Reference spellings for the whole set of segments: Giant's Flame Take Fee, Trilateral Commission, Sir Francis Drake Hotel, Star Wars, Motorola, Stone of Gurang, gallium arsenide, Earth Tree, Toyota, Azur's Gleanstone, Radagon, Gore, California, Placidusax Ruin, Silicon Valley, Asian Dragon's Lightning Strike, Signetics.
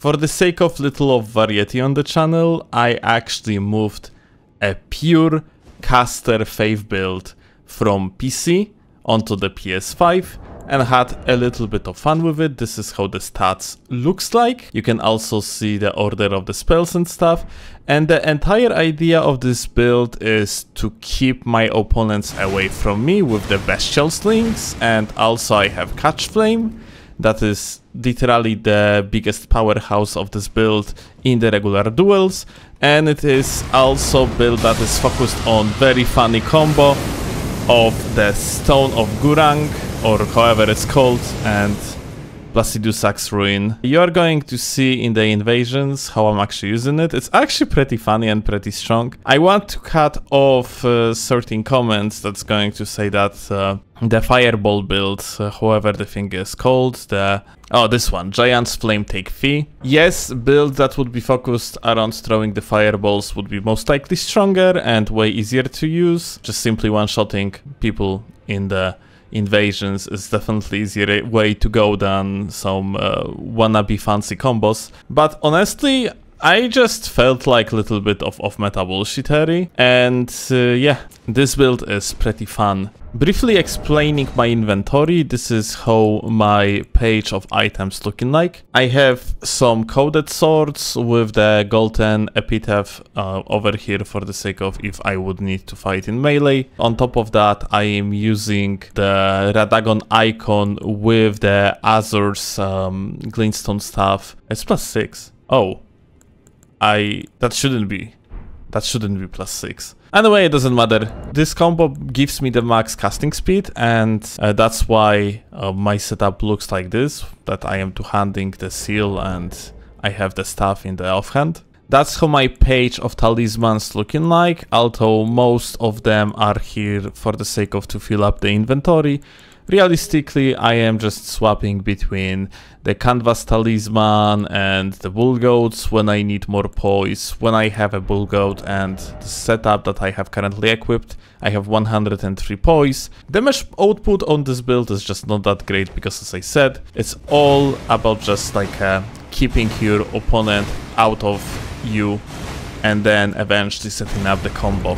For the sake of little of variety on the channel, I actually moved a pure caster fave build from PC onto the PS5 and had a little bit of fun with it. This is how the stats looks like. You can also see the order of the spells and stuff. And the entire idea of this build is to keep my opponents away from me with the bestial slings. And also I have Catch Flame. That is literally the biggest powerhouse of this build in the regular duels. And it is also a build that is focused on very funny combo of the Stone of Gurang, or however it's called, and Placidusax Ruin. You're going to see in the invasions how I'm actually using it. It's actually pretty funny and pretty strong. I want to cut off certain comments that's going to say that the fireball build, however the thing is called, this one, Giant's Flame Take Fee. Yes, build that would be focused around throwing the fireballs would be most likely stronger and way easier to use. Just simply one-shotting people in the invasions is definitely easier way to go than some wannabe fancy combos. But honestly, I just felt like a little bit of off-meta bullshittery, and yeah, this build is pretty fun. Briefly explaining my inventory, this is how my page of items looking like. I have some coded swords with the golden epitaph over here for the sake of if I would need to fight in melee. On top of that, I am using the Radagon icon with the Azur's Gleanstone staff. It's +6. Oh. That shouldn't be +6. Anyway, it doesn't matter. This combo gives me the max casting speed, and that's why my setup looks like this, that I am two-handing the seal and I have the staff in the offhand. That's how my page of talismans looking like, although most of them are here for the sake of to fill up the inventory. Realistically, I am just swapping between the canvas talisman and the bull goats when I need more poise. When I have a bull goat and the setup that I have currently equipped, I have 103 poise. The mesh output on this build is just not that great because, as I said, it's all about just like keeping your opponent out of you and then eventually setting up the combo.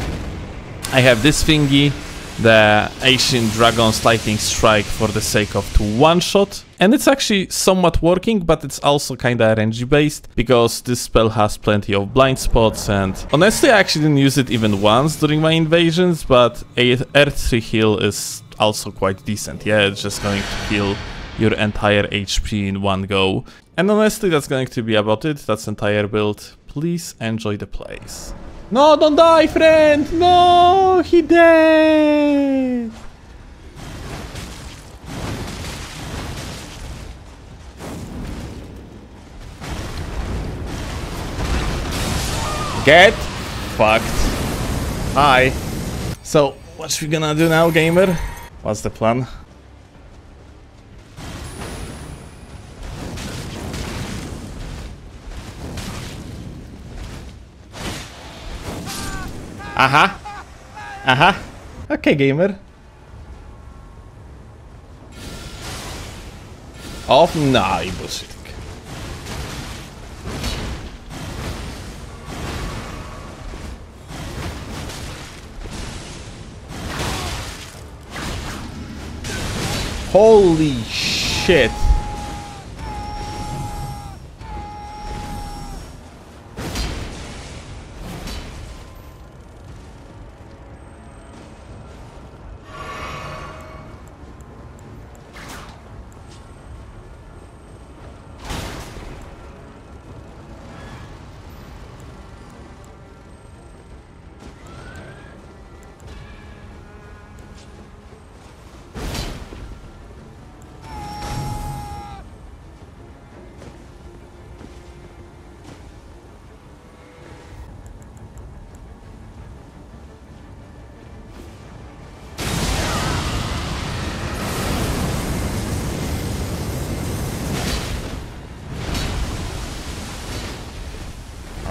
I have this thingy, the Asian Dragon's Lightning Strike, for the sake of to one-shot. And it's actually somewhat working, but it's also kinda RNG based because this spell has plenty of blind spots, and honestly I actually didn't use it even once during my invasions, but Earth Tree heal is also quite decent. Yeah, it's just going to heal your entire HP in one go. And honestly, that's going to be about it. That's entire build. Please enjoy the plays. No, don't die, friend! No, he dead! Get fucked. Hi. So, what we gonna do now, gamer? What's the plan? Aha. Aha. Okay, gamer. Off. Nah, you bullshit. Holy shit.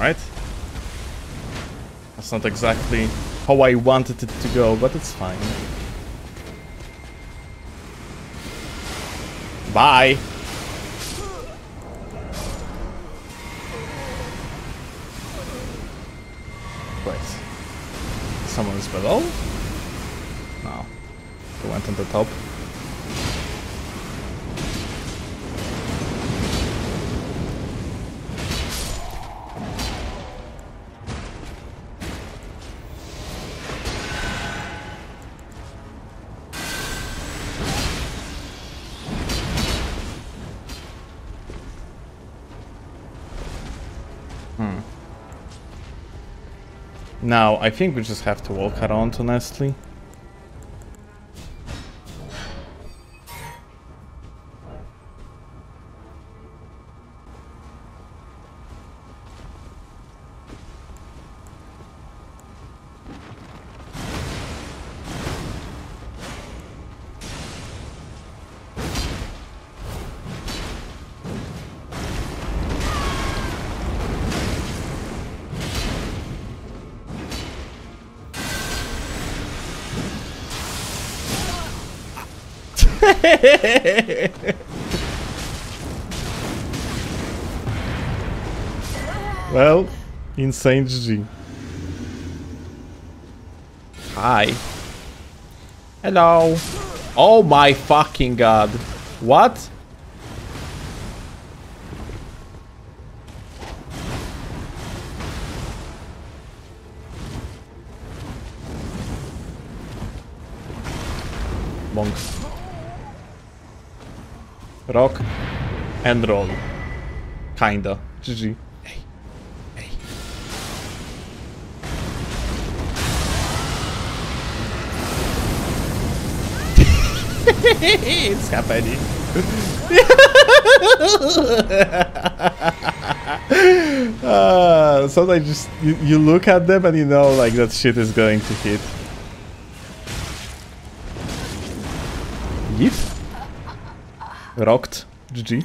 Right? That's not exactly how I wanted it to go, but it's fine. Bye! place. Someone's below? No. They went on the top. Now, I think we just have to walk around, honestly. Well, insane GG. Hi. Hello. Oh my fucking god. What? Monks. Rock and roll. Kinda. GG. Hey. Hey. It's happening. Sometimes just you look at them and you know like that shit is going to hit. Yep. Rocked. GG.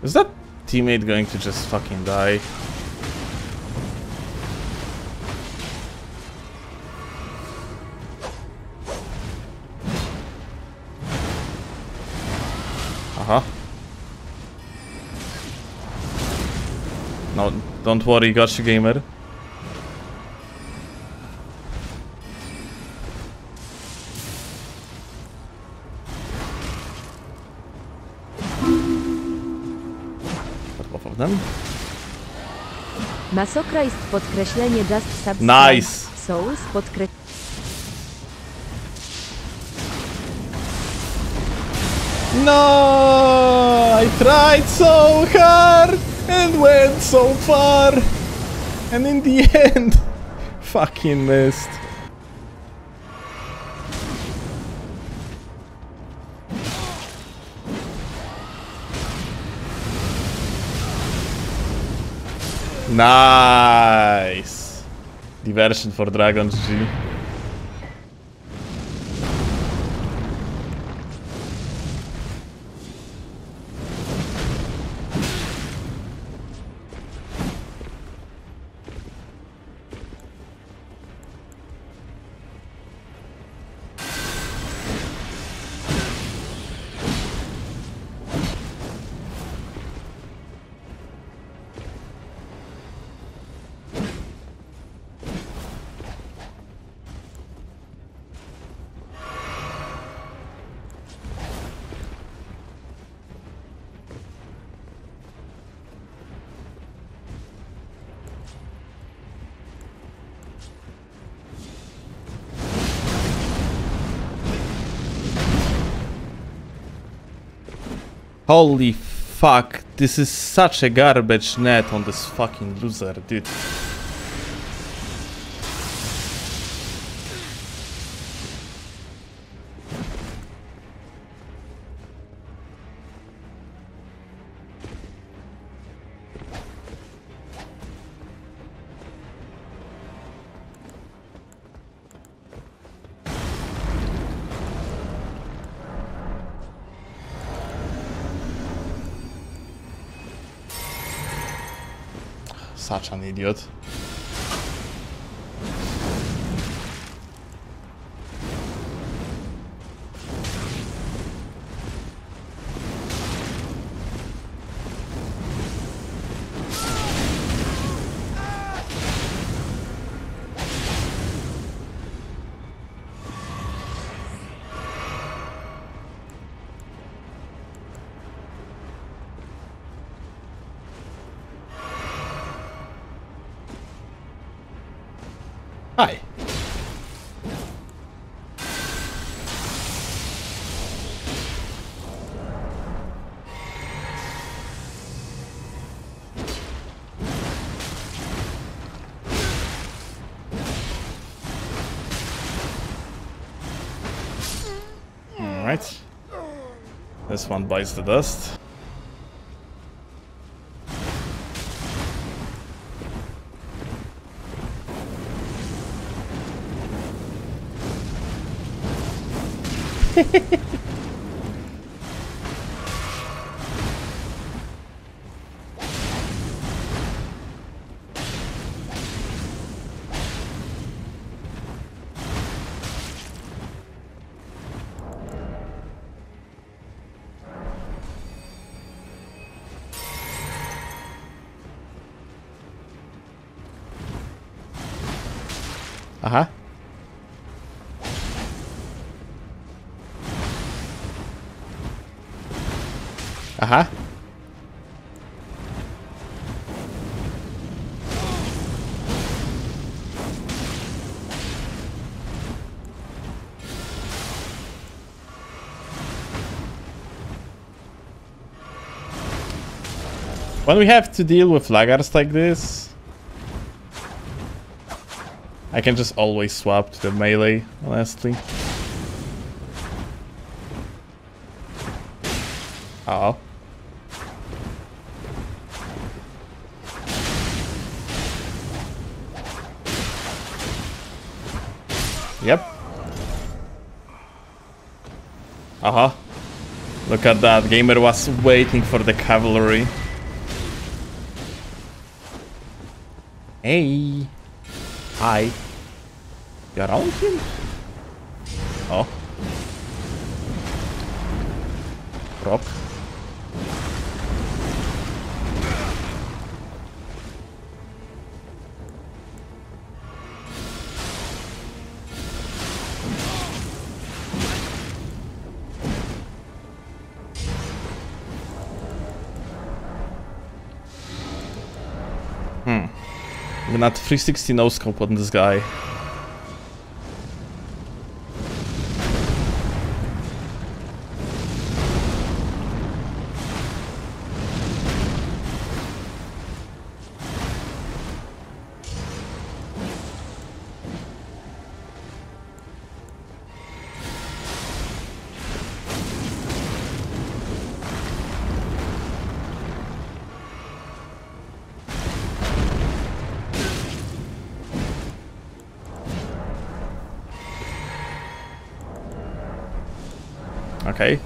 Is that teammate going to just fucking die? No, don't worry, gotcha gamer. Got both of them. Masokra jest podkreślenie just subscribe. Nice. Souls podkreślenie. No, I tried so hard and went so far, and in the end, fucking missed. Nice diversion for Dragon GG. Holy fuck, this is such a garbage net on this fucking loser, dude. such an idiot. Hi. All right. This one bites the dust. Uh-huh. When we have to deal with laggards like this, I can just always swap to the melee, honestly. Uh oh. Yep. Uh-huh. Look at that. Gamer was waiting for the cavalry. Hey. Hi. You around him? Oh. Rock. Not 360 no scope on this guy. Okay.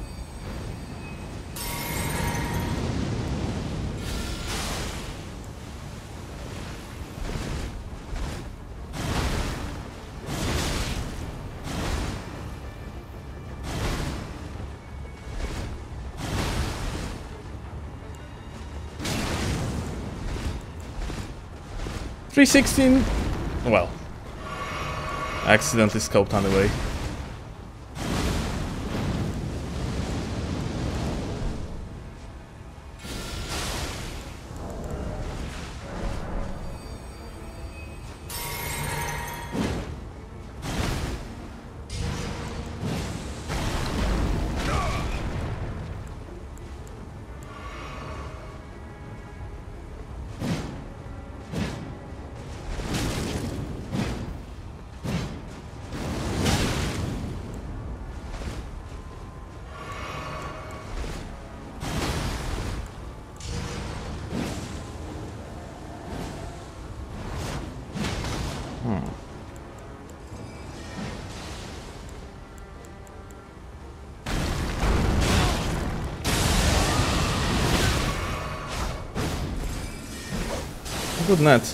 .316. Well, I accidentally scoped on the way. Good net.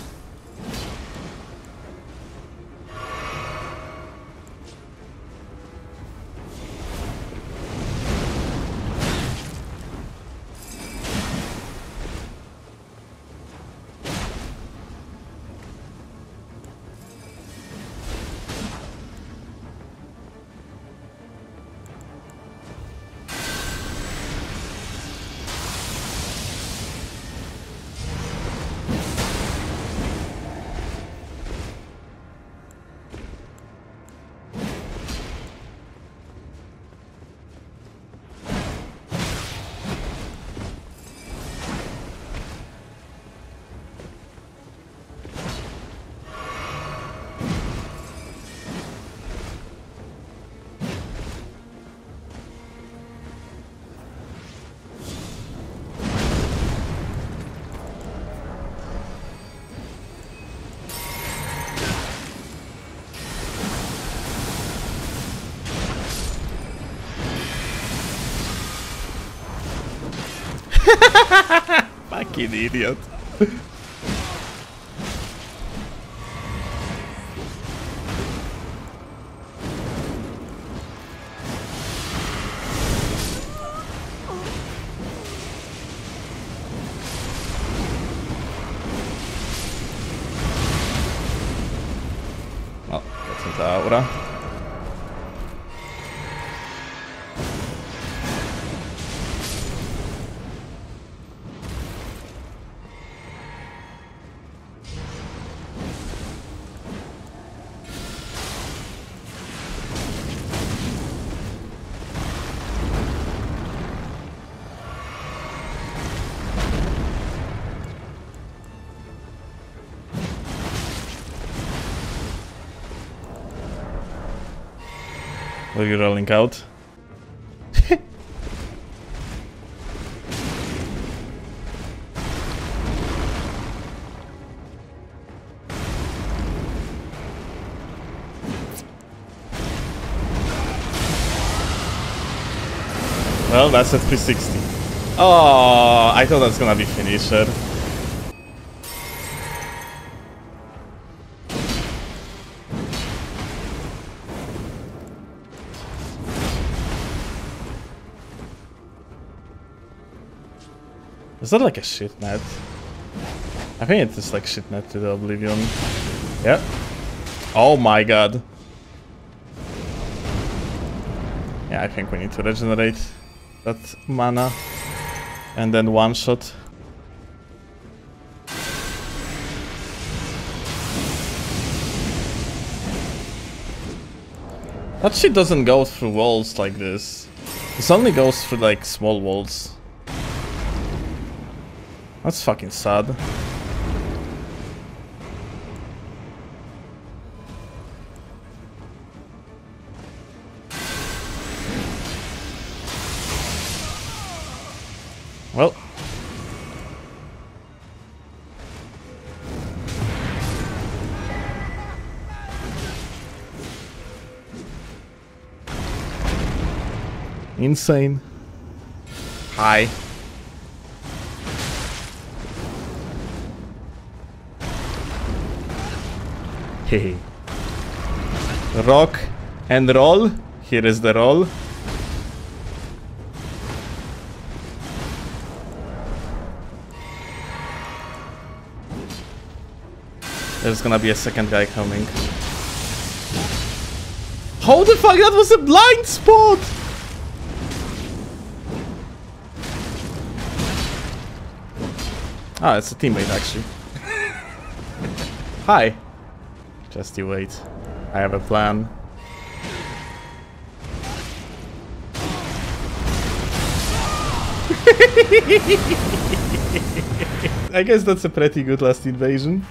Fucking idiot. Oh, that's not aura. Are you rolling out? Well, that's at 360. Oh, I thought that's gonna be finisher. Is that like a shit net? I think it's like shit net to the Oblivion. Yeah. Oh my god. Yeah, I think we need to regenerate that mana. And then one shot. That shit doesn't go through walls like this. This only goes through like small walls. That's fucking sad. Well. Insane. Hi. Hey. Rock and roll. Here is the roll. There's gonna be a second guy coming. How the fuck? That was a blind spot! Ah, it's a teammate actually. Hi. Just you wait. I have a plan. I guess that's a pretty good last invasion.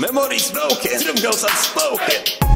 Memory's broken, rhythm goes unspoken.